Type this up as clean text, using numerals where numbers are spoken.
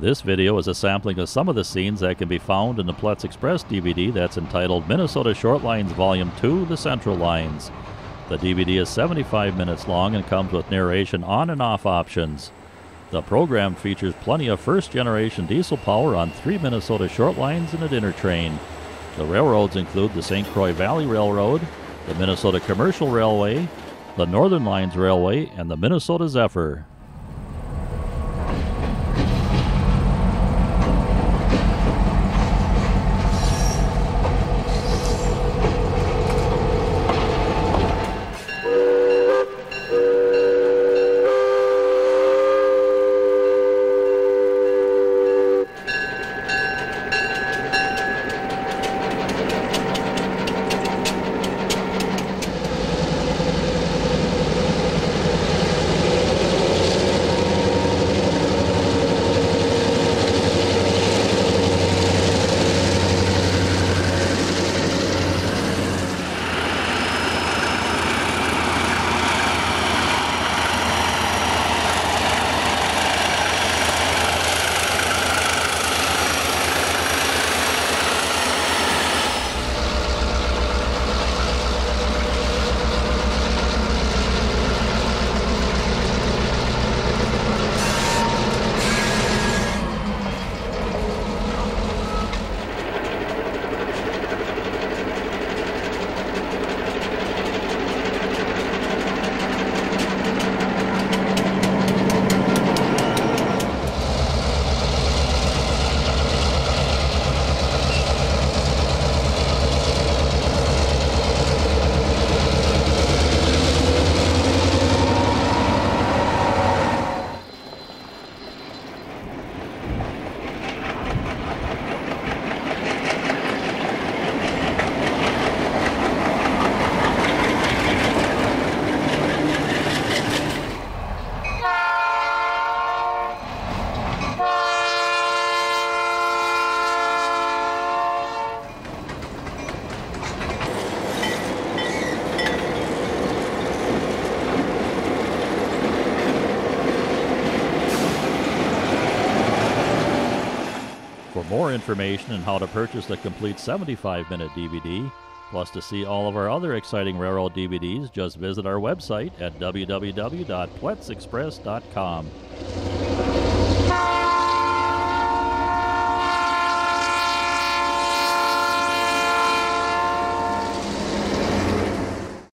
This video is a sampling of some of the scenes that can be found in the Plets Express DVD that's entitled Minnesota Short Lines Volume 2, The Central Lines. The DVD is 75 minutes long and comes with narration on and off options. The program features plenty of first-generation diesel power on 3 Minnesota short lines and a dinner train. The railroads include the St. Croix Valley Railroad, the Minnesota Commercial Railway, the Northern Lines Railway, and the Minnesota Zephyr. For more information on how to purchase the complete 75-minute DVD, plus to see all of our other exciting railroad DVDs, just visit our website at www.pletsexpress.com.